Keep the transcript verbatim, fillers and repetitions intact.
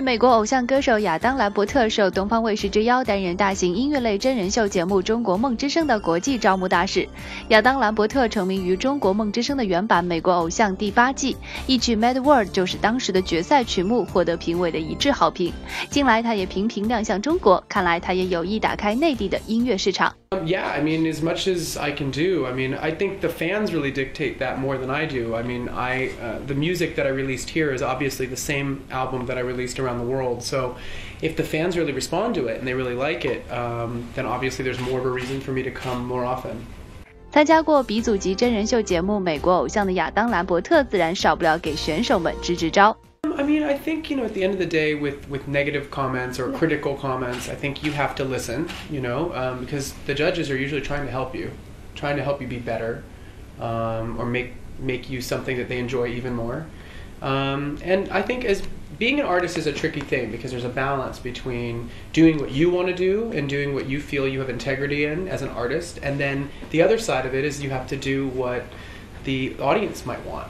日，美国偶像歌手亚当·兰伯特受东方卫视之邀，担任大型音乐类真人秀节目《中国梦之声》的国际招募大使。亚当·兰伯特成名于《中国梦之声》的原版《美国偶像》第八季，一曲《Mad World》就是当时的决赛曲目，获得评委的一致好评。近来，他也频频亮相中国，看来他也有意打开内地的音乐市场。 Yeah, I mean, as much as I can do, I mean, I think the fans really dictate that more than I do. I mean, I, uh, the music that I released here is obviously the same album that I released around the world. So if the fans really respond to it and they really like it, um, then obviously there's more of a reason for me to come more often. 参加过鼻祖级真人秀节目《美国偶像》的亚当·兰伯特，自然少不了给选手们支支招。 I mean, I think, you know, at the end of the day, with, with negative comments or critical comments, I think you have to listen, you know, um, because the judges are usually trying to help you, trying to help you be better, um, or make, make you something that they enjoy even more. Um, and I think as being an artist is a tricky thing, because there's a balance between doing what you want to do and doing what you feel you have integrity in as an artist. And then the other side of it is you have to do what the audience might want.